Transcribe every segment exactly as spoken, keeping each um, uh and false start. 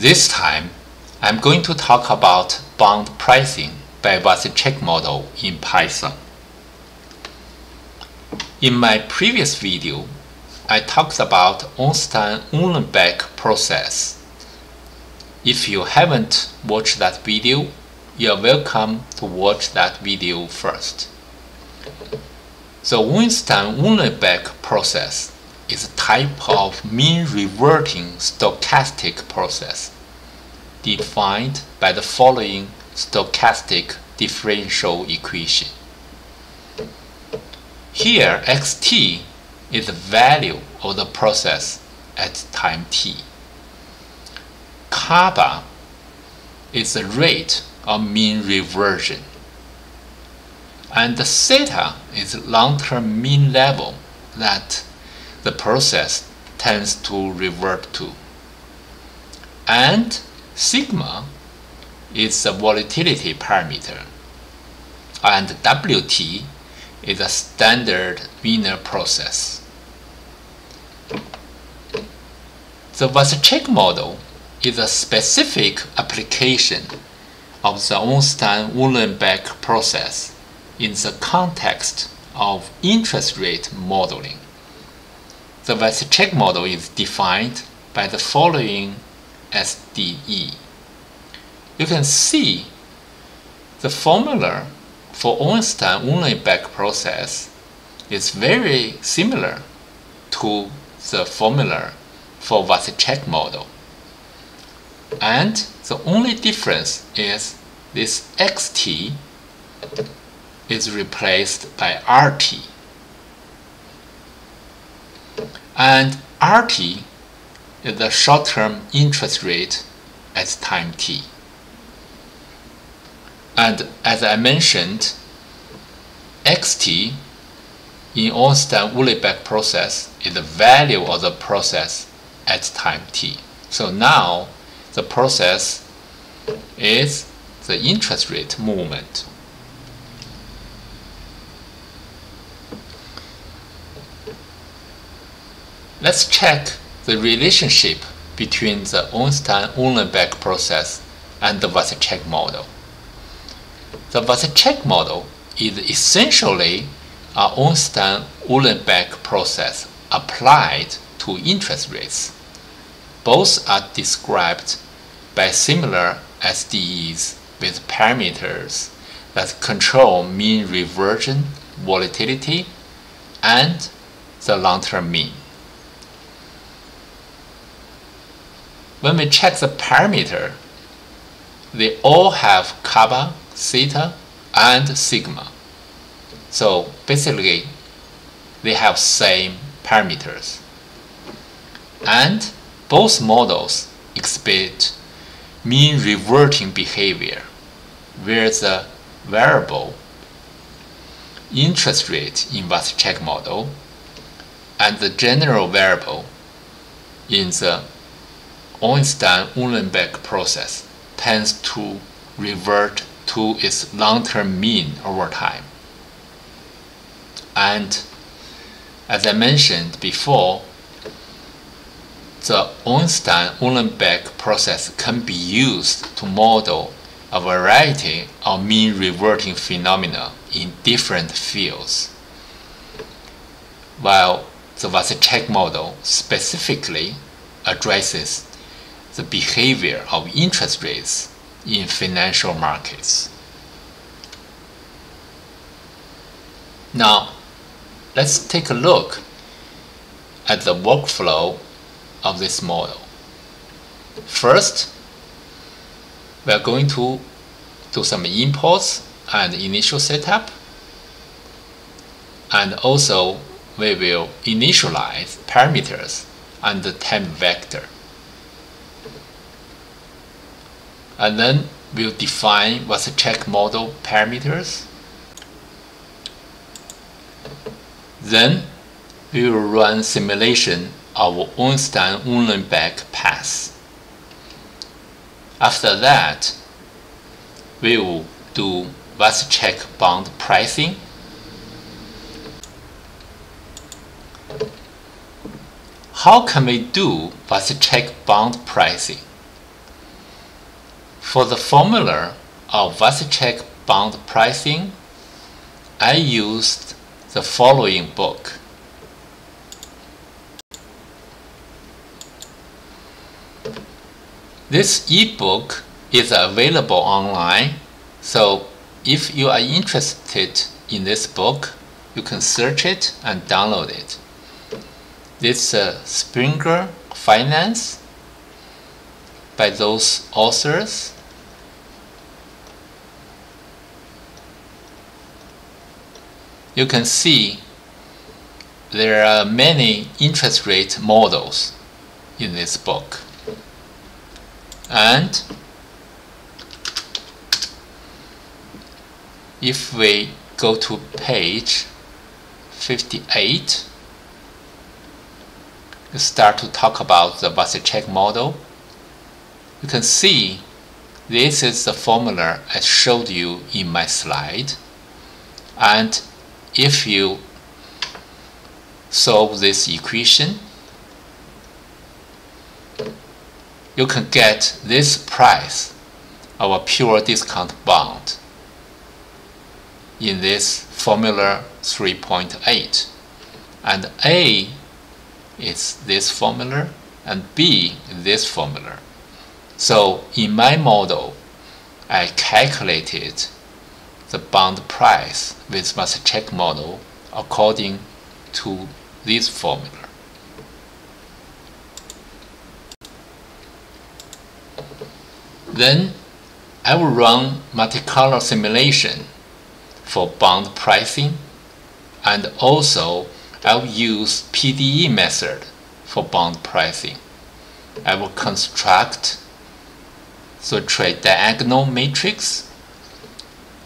This time, I'm going to talk about bond pricing by Vasicek model in Python. In my previous video, I talked about Ornstein-Uhlenbeck process. If you haven't watched that video, you're welcome to watch that video first. The Ornstein-Uhlenbeck process is a type of mean-reverting stochastic process defined by the following stochastic differential equation. Here, xt is the value of the process at time t. Kappa is the rate of mean reversion. And the theta is the long-term mean level that the process tends to revert to. And sigma is the volatility parameter. And wt is a standard Wiener process. The Vasicek model is a specific application of the Ornstein-Uhlenbeck process in the context of interest rate modeling. The Vasicek model is defined by the following S D E. You can see the formula for Ornstein-Uhlenbeck process is very similar to the formula for Vasicek model. And the only difference is this xt is replaced by rt. And rt is the short-term interest rate at time t. And as I mentioned, xt in Ornstein-Uhlenbeck process is the value of the process at time t. So now the process is the interest rate movement. Let's check the relationship between the Ornstein-Uhlenbeck process and the Vasicek model. The Vasicek model is essentially an Ornstein-Uhlenbeck process applied to interest rates. Both are described by similar S D Es with parameters that control mean reversion, volatility, and the long-term mean. When we check the parameter, they all have kappa, theta, and sigma. So basically, they have same parameters. And both models exhibit mean reverting behavior, where the variable interest rate in Vasicek model and the general variable in the Ornstein-Uhlenbeck process tends to revert to its long-term mean over time. And as I mentioned before, the Ornstein-Uhlenbeck process can be used to model a variety of mean reverting phenomena in different fields, while the Vasicek model specifically addresses the behavior of interest rates in financial markets. Now, let's take a look at the workflow of this model. First, we are going to do some imports and initial setup, and also we will initialize parameters and the time vector. And then we'll define Vasicek model parameters. Then we will run simulation of Ornstein-Uhlenbeck path. After that, we will do Vasicek bond pricing. How can we do Vasicek bond pricing? For the formula of Vasicek bond pricing, I used the following book. This ebook is available online, so if you are interested in this book, you can search it and download it. This uh, Springer Finance by those authors. You can see there are many interest rate models in this book. And if we go to page fifty-eight, you start to talk about the Vasicek model. You can see this is the formula I showed you in my slide. And if you solve this equation, you can get this price of a pure discount bond in this formula three point eight, and A is this formula and B is this formula. So in my model, I calculated the bond price with Vasicek model according to this formula. Then I will run Monte Carlo simulation for bond pricing, and also I'll use P D E method for bond pricing. I will construct the trade diagonal matrix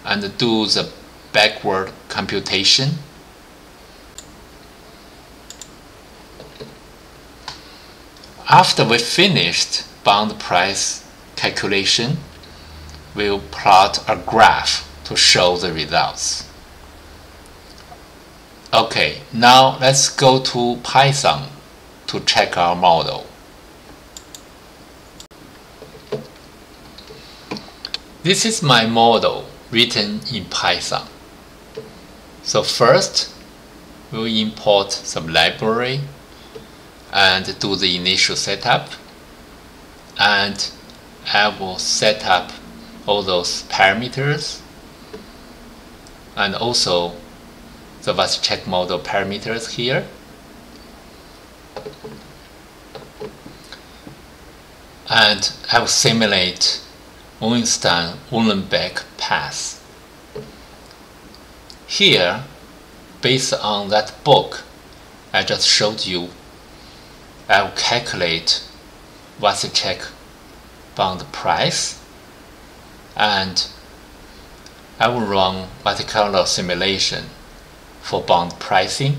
and do the backward computation. After we finished bond price calculation, we'll plot a graph to show the results. Okay, now let's go to Python to check our model. This is my model written in Python. So first, we'll import some library and do the initial setup. And I will set up all those parameters, and also the Vasicek model parameters here. And I will simulate Ornstein-Uhlenbeck path. Here, based on that book I just showed you, I will calculate Vasicek bond price, and I will run Monte Carlo simulation for bond pricing.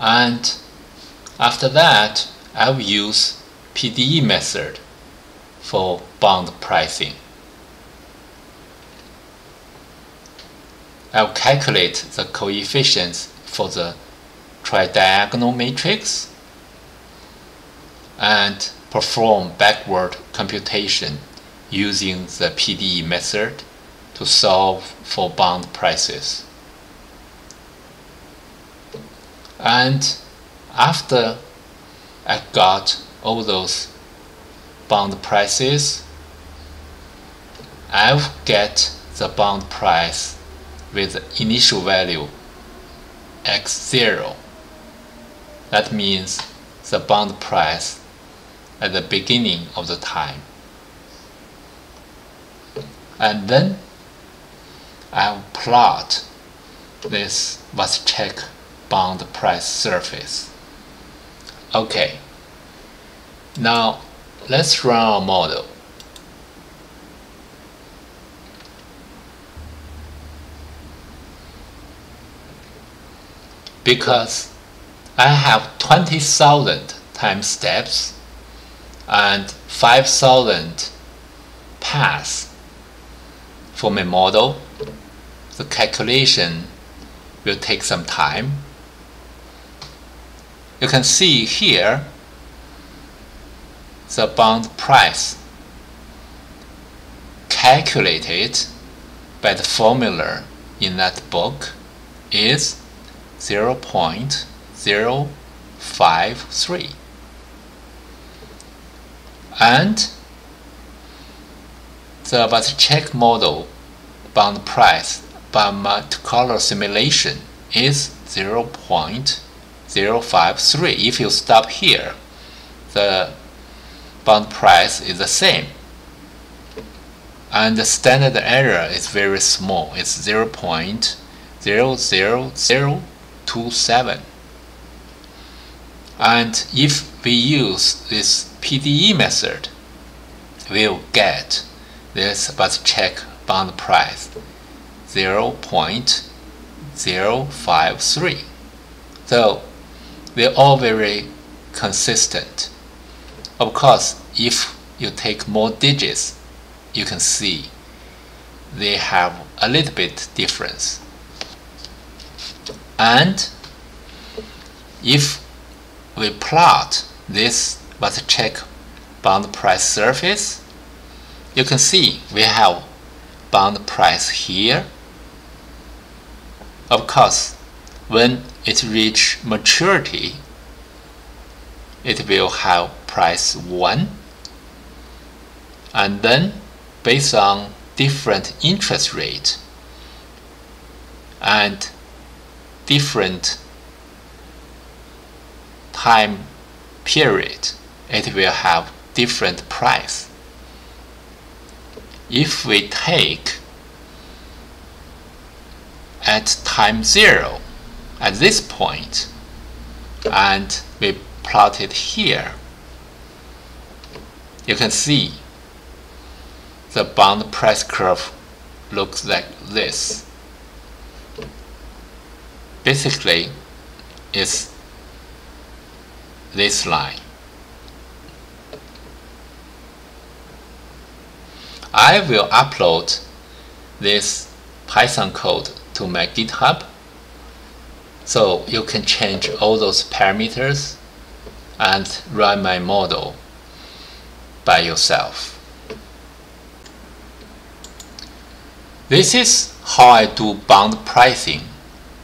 And after that, I will use P D E method for bond pricing. I'll calculate the coefficients for the tridiagonal matrix and perform backward computation using the P D E method to solve for bond prices. And after I got all those bond prices, I'll get the bond price with initial value x zero. That means the bond price at the beginning of the time. And then I'll plot this Vasicek bond price surface. Okay, now let's run our model. Because I have twenty thousand time steps and five thousand paths for my model, the calculation will take some time. You can see here the bond price calculated by the formula in that book is zero point zero five three. And the Vasicek model bound price by Monte Carlo simulation is zero point zero five three. If you stop here, the bound price is the same. And the standard error is very small. It's zero point zero zero zero two seven. And if we use this P D E method, we'll get this Vasicek bound price zero point zero five three. So they're all very consistent. Of course, if you take more digits, you can see they have a little bit difference. And if we plot this Vasicek bound price surface, you can see we have bound price here. Of course, when it reaches maturity, it will have price one. And then, based on different interest rate and different time period, it will have different price. If we take at time zero, at this point, and we plot it here, you can see the bound price curve looks like this. Basically, it's this line. I will upload this Python code to my GitHub, so you can change all those parameters and run my model by yourself. This is how I do bound pricing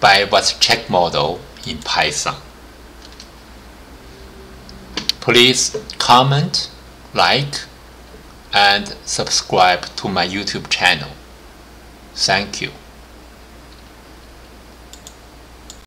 by Vasicek model in Python. Please comment, like, and subscribe to my YouTube channel. Thank you.